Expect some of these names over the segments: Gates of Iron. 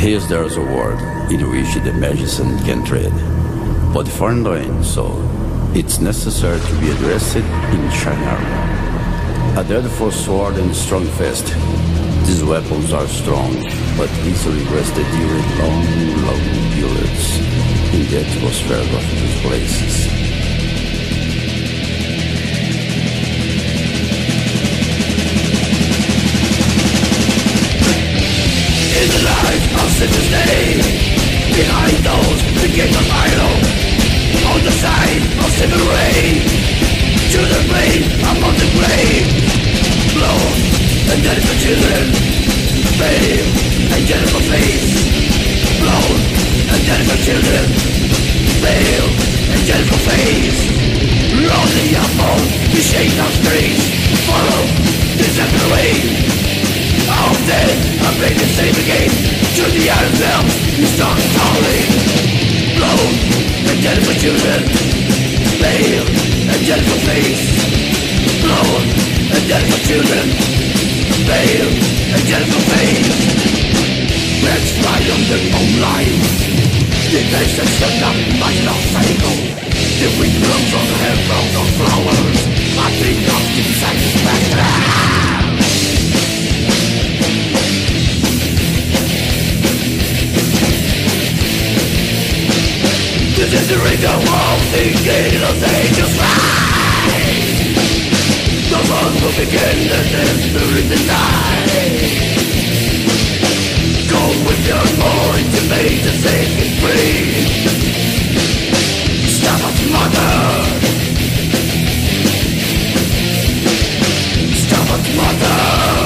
Here there is a world in which the magician can trade, but for doing so, it's necessary to be addressed in shiny armor. A dreadful sword and strong fist. These weapons are strong, but easily rusted during long periods in the atmosphere of these places. Today, behind those the Gates of Iron, on the side of civil ray, to the plain above the grave, blood and dead for children, fame and dead for faith, blood and dead for children, fame and dead for faith, lonely upon the shade of trees, follow the separate way. All dead, I play the same again. To the iron bells, you start calling. Blown, and dead for children. Pale, and dead for face. Blown, and dead for children. Pale, and dead for face. Let's fly on their own lines. The nations have not much love cycle. The wind blows from the hair, blows on flowers. I think of the satisfaction. This is the ritual of the Gates of Angels rise. The one who began the dance during the night. Go with your voice to make the sacred free. Stop us, mother. Stop us, mother.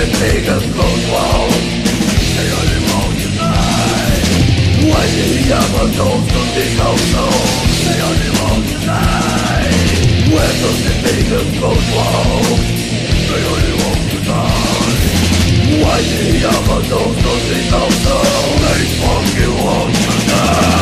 and take us close down. The only road you die. Why did the other toes to dig out so? The only road you die. Where does it take us close down? The only road you die. Why did the other toes to dig out so? They fucking want to die.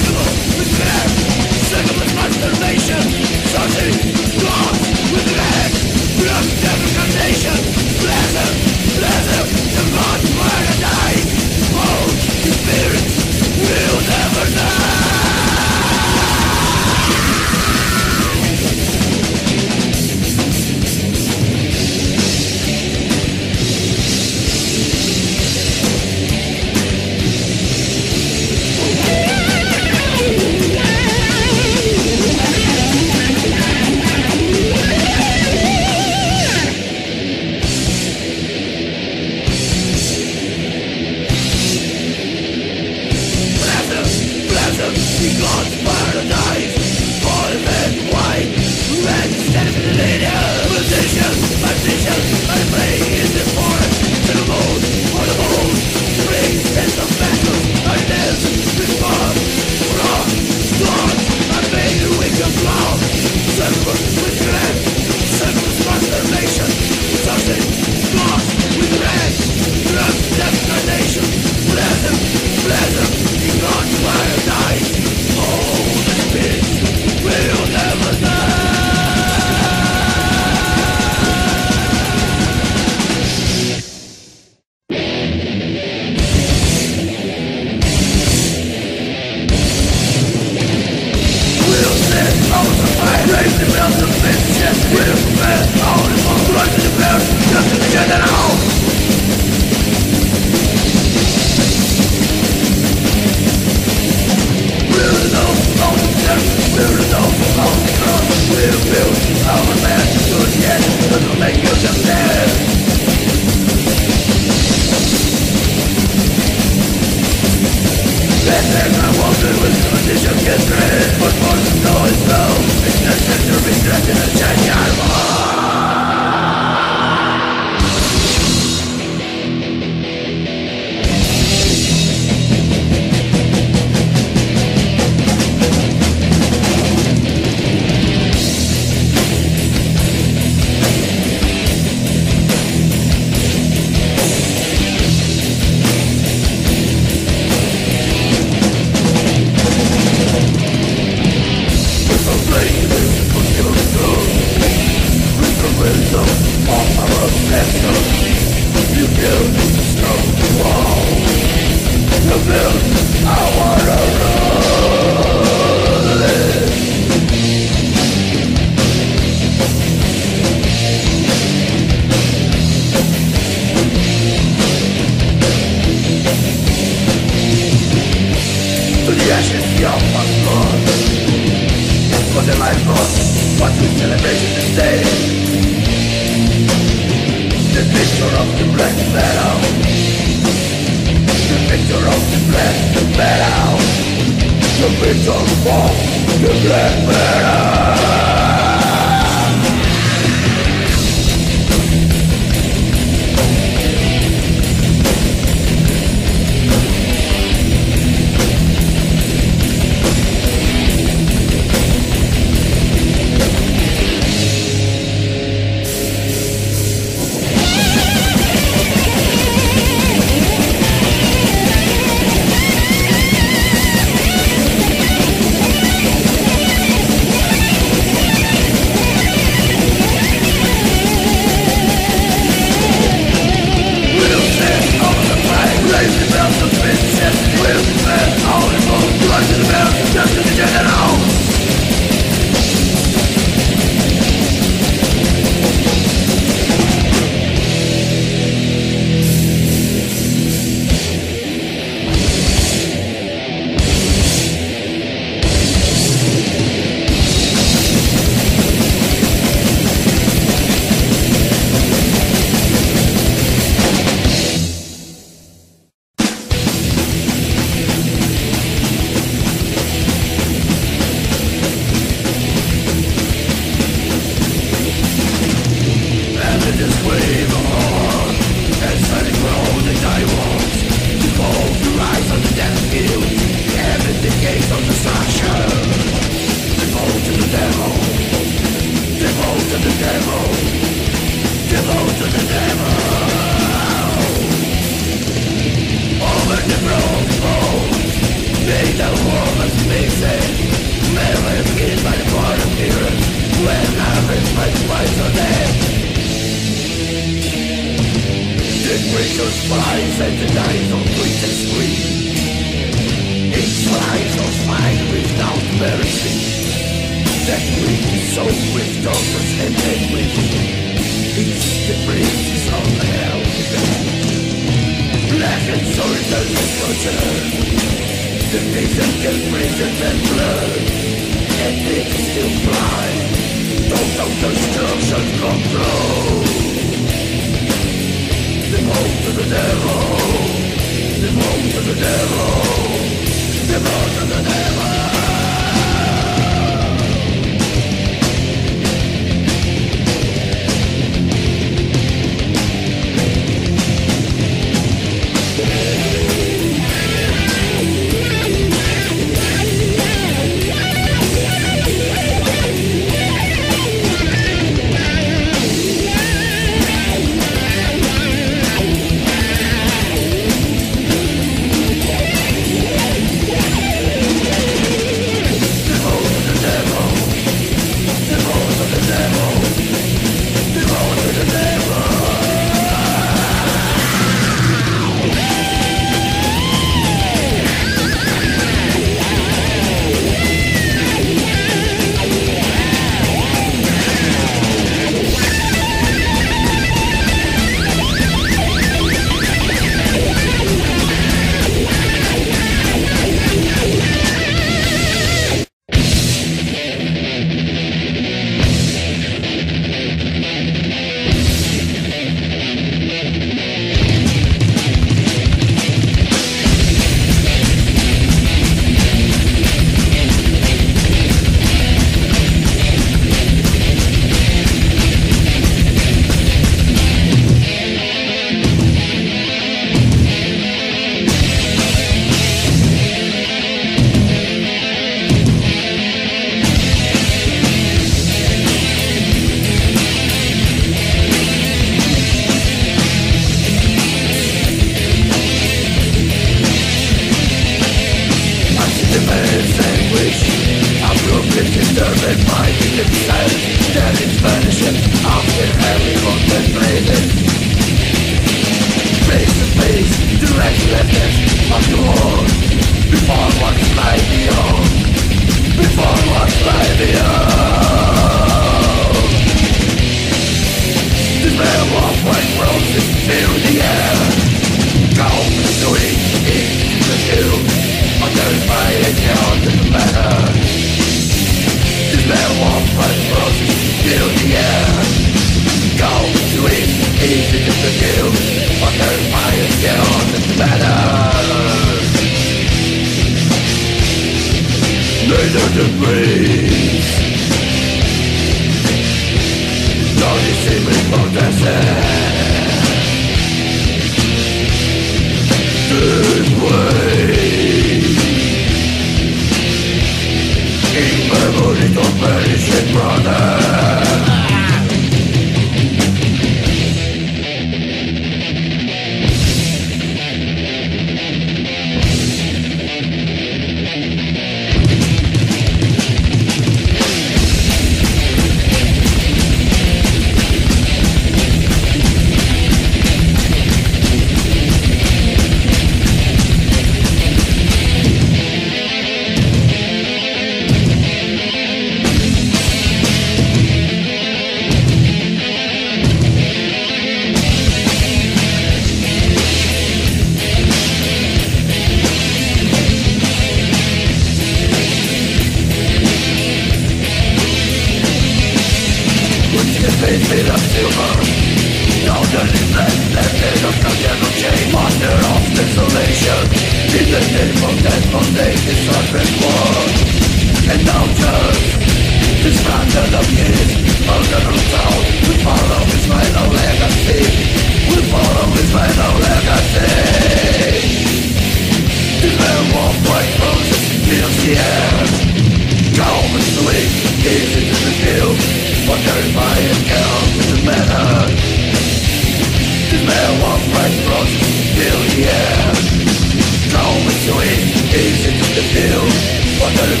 What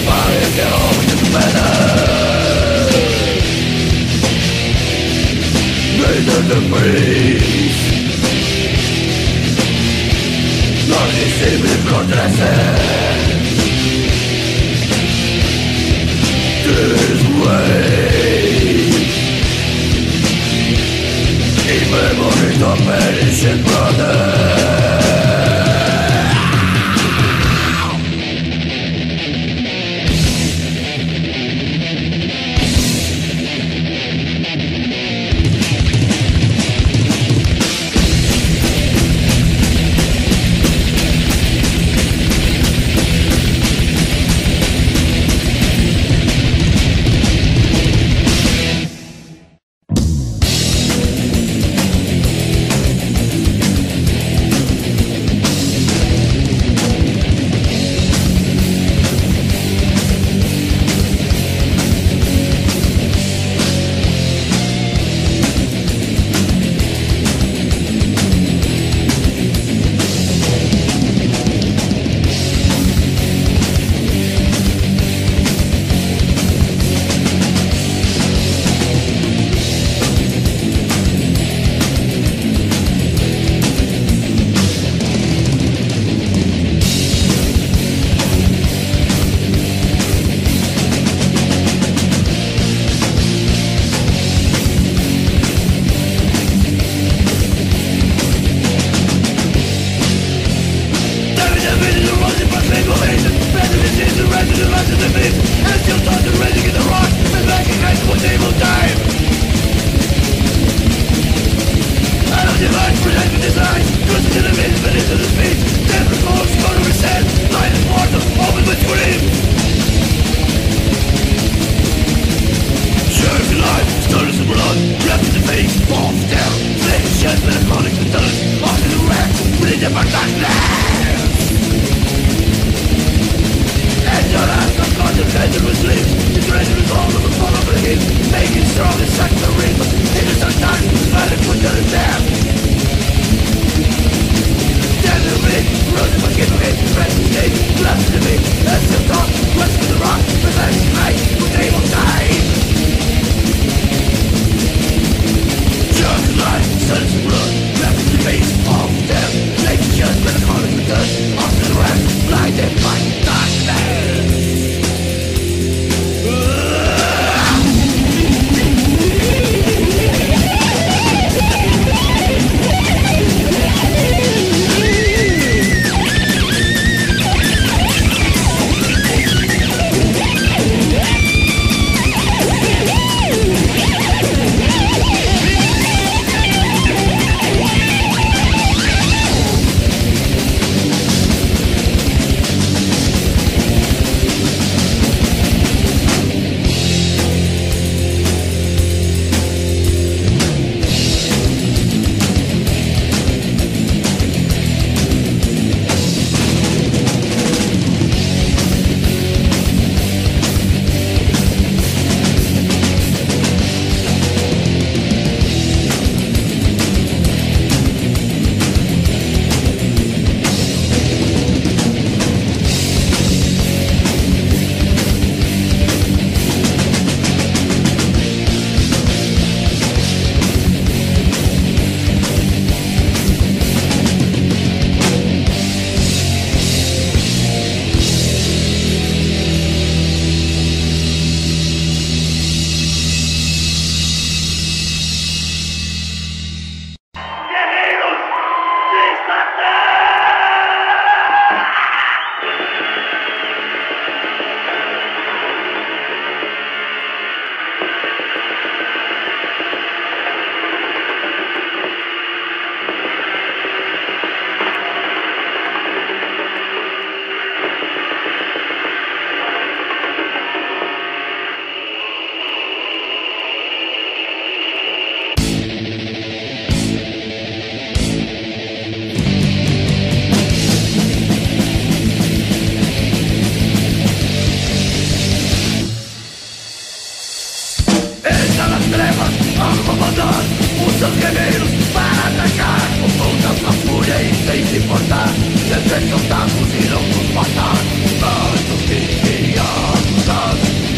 the breeze. Nós sempre acontece this way. In memories of perished brothers.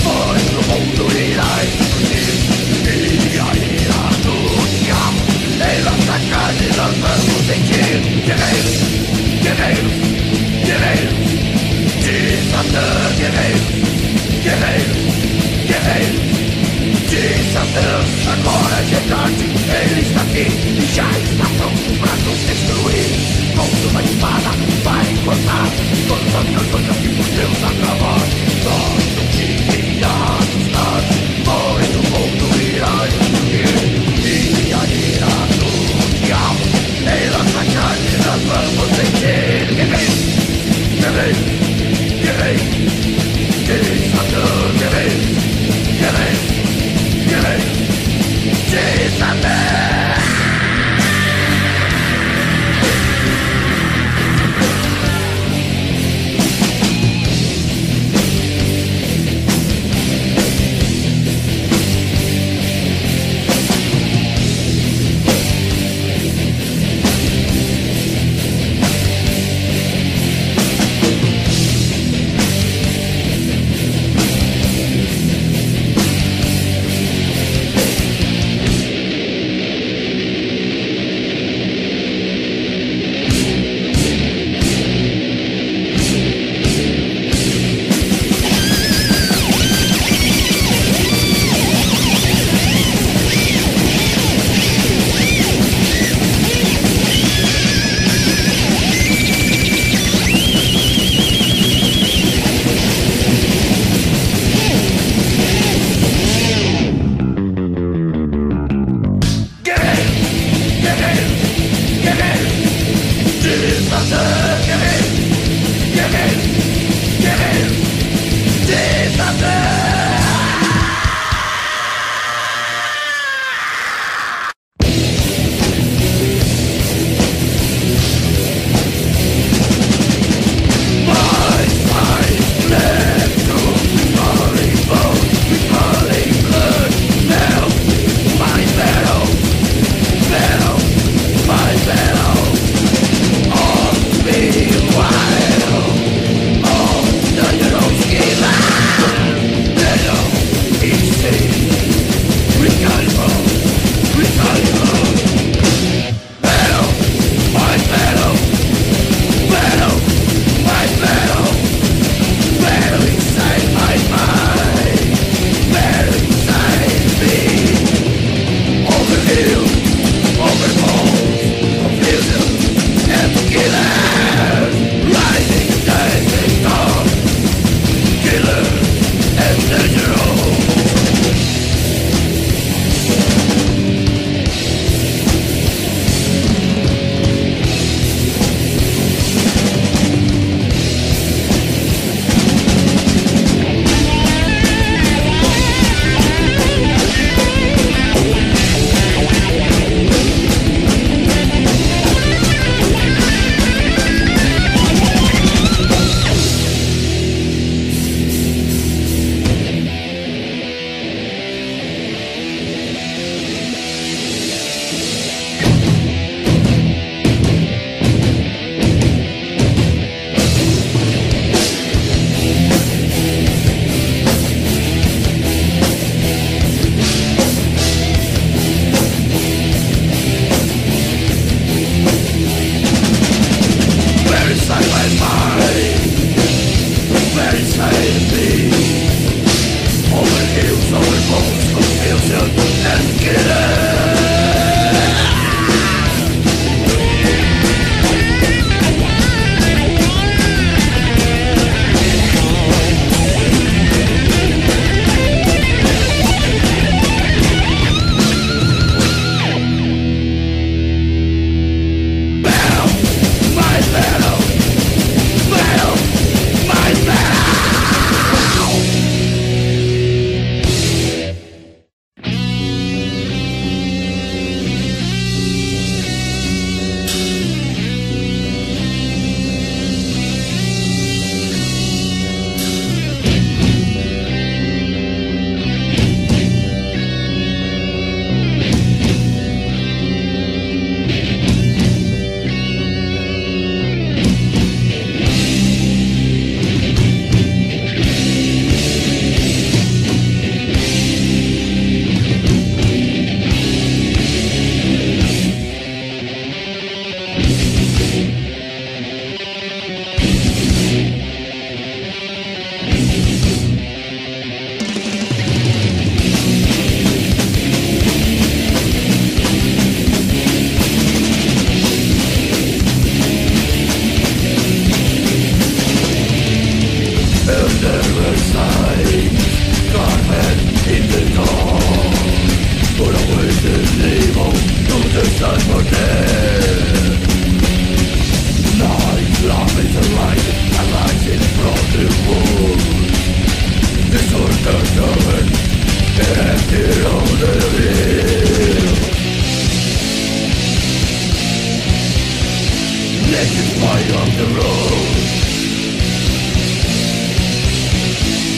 Foi pro mundo irá explodir. E aí a luz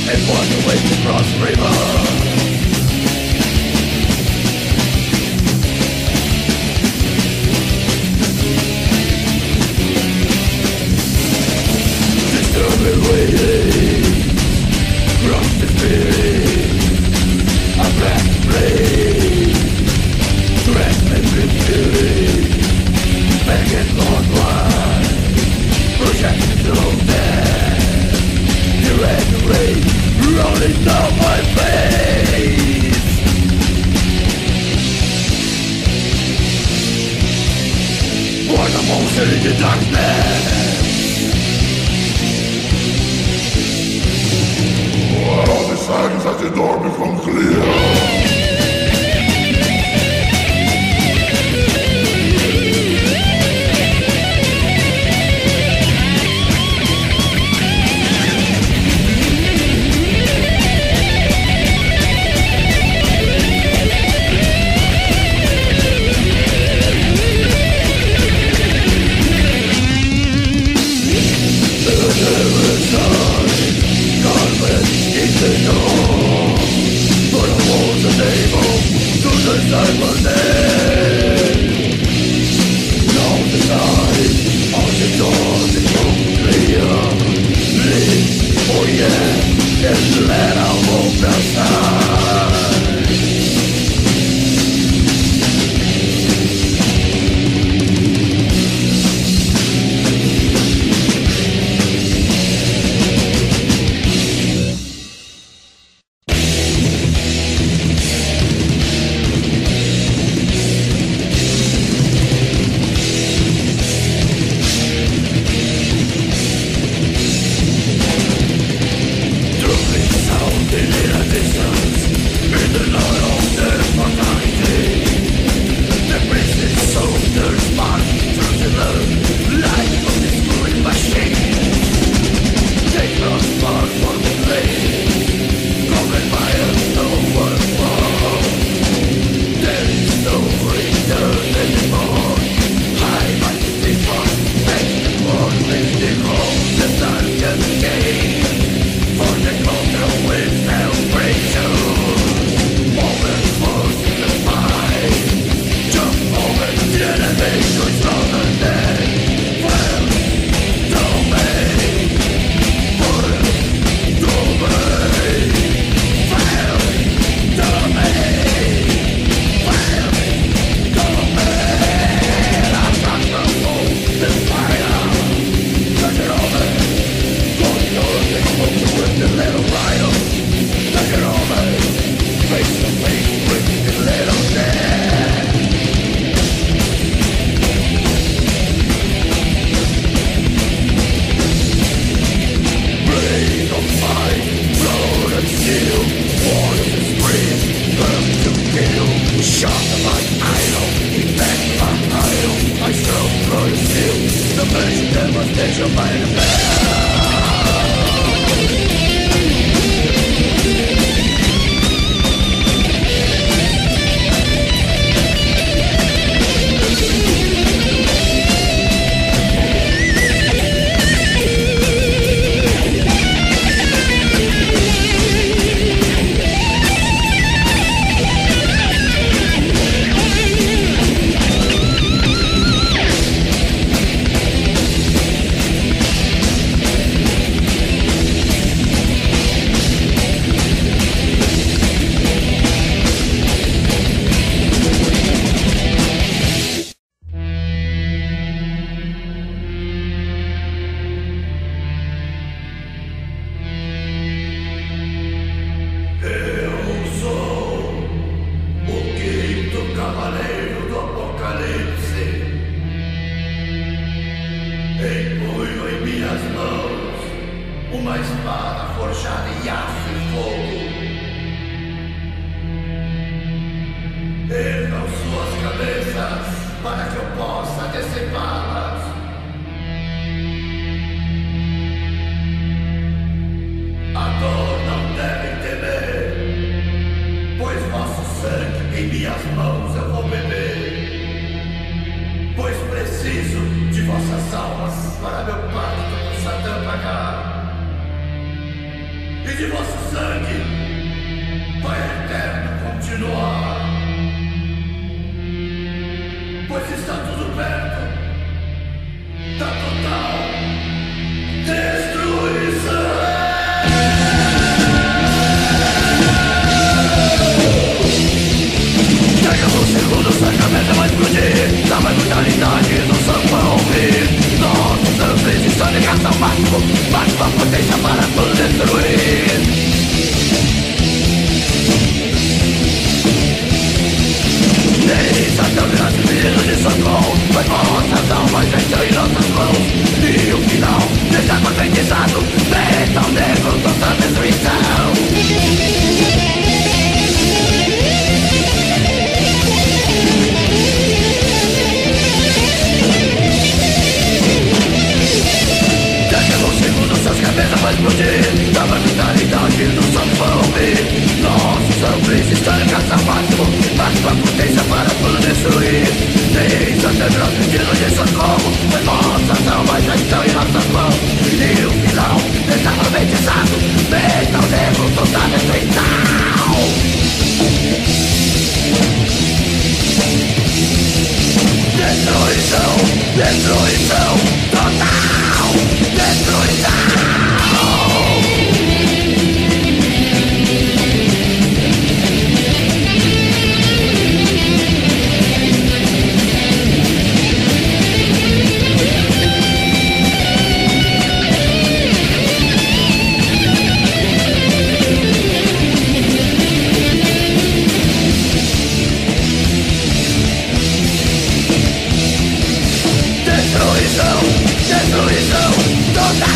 and fought the way to Cross River. Disturbing waiting, crushed the spirit, a black blade, threatening with fury. Back at Lord One, projected through death. You and the rain rolling down my face. For the monster in the darkness. All the signs at the door become clear. e de vosso sangue vai eterno continuar, pois está tudo perto da total destruição. Da brutalidade do samba ouvir, nossa vez está ligada ao máximo, máxima potência para tudo destruir. Eis até o grande pedido de socorro, pois nossas almas estão em nossas mãos, e o final deste aprendizado é tão negro toda a destruição. Nossas cabeças vai explodir, da brutalidade do samba ouvir, nosso sangue está em casa máximo, máxima potência para tudo destruir. Eis até virou pedido de socorro, pois nossas almas já estão em nossas mãos, e o final está profetizado, feita o negro toda a destruição. Destruição, destruição total. Destruição, destruição total,